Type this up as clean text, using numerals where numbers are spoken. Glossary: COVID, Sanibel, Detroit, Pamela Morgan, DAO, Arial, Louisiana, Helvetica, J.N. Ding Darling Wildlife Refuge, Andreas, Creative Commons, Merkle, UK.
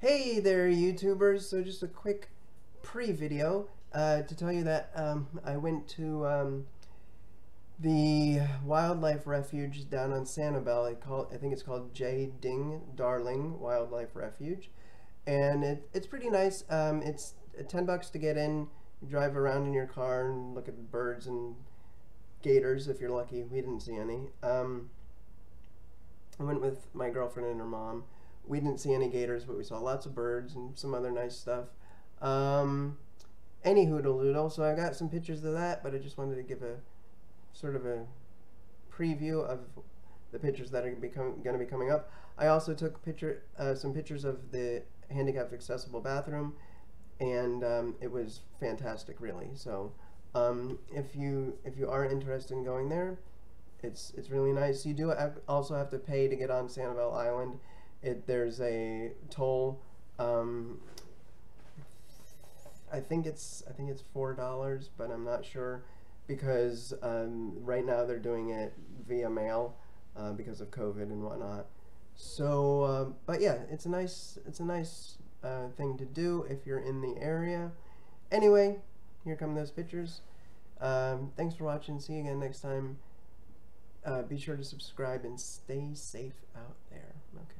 Hey there, YouTubers. So just a quick pre-video to tell you that I went to the wildlife refuge down on Sanibel. I think it's called J.N. Ding Darling Wildlife Refuge, and it's pretty nice. It's $10 to get in. You drive around in your car and look at the birds and gators if you're lucky. We didn't see any. I went with my girlfriend and her mom. We didn't see any gators, but we saw lots of birds and some other nice stuff. Any hoodle-doodle, so I got some pictures of that, but I just wanted to give a sort of a preview of the pictures that are going to be coming up. I also took some pictures of the handicapped accessible bathroom, and it was fantastic, really. So if you are interested in going there, it's really nice. You do also have to pay to get on Sanibel Island. There's a toll. I think it's $4, but I'm not sure, because right now they're doing it via mail because of COVID and whatnot. So, but yeah, it's a nice thing to do if you're in the area. Anyway, here come those pictures. Thanks for watching. See you again next time. Be sure to subscribe and stay safe out there. Okay.